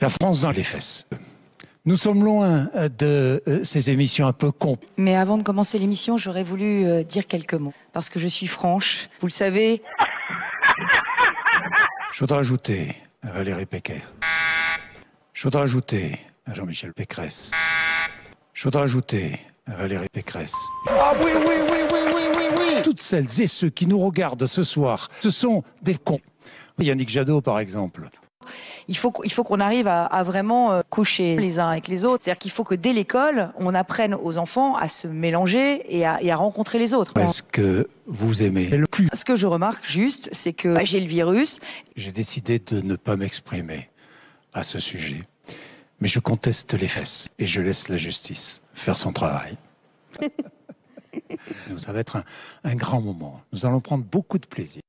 La France dans les fesses. Nous sommes loin de ces émissions un peu compliquées. Mais avant de commencer l'émission, j'aurais voulu dire quelques mots. Parce que je suis franche, vous le savez. Je voudrais ajouter à Valérie Pécresse. Je voudrais ajouter à Jean-Michel Pécresse. Je voudrais ajouter à Valérie Pécresse. Ah oui, oui, oui, oui, oui, oui, oui. Toutes celles et ceux qui nous regardent ce soir, ce sont des cons. Yannick Jadot, par exemple. Il faut qu'on arrive à vraiment coucher les uns avec les autres. C'est-à-dire qu'il faut que dès l'école, on apprenne aux enfants à se mélanger et à rencontrer les autres. Est-ce que vous aimez le cul? Ce que je remarque juste, c'est que j'ai le virus. J'ai décidé de ne pas m'exprimer à ce sujet. Mais je conteste les fesses et je laisse la justice faire son travail. Ça va être un grand moment. Nous allons prendre beaucoup de plaisir.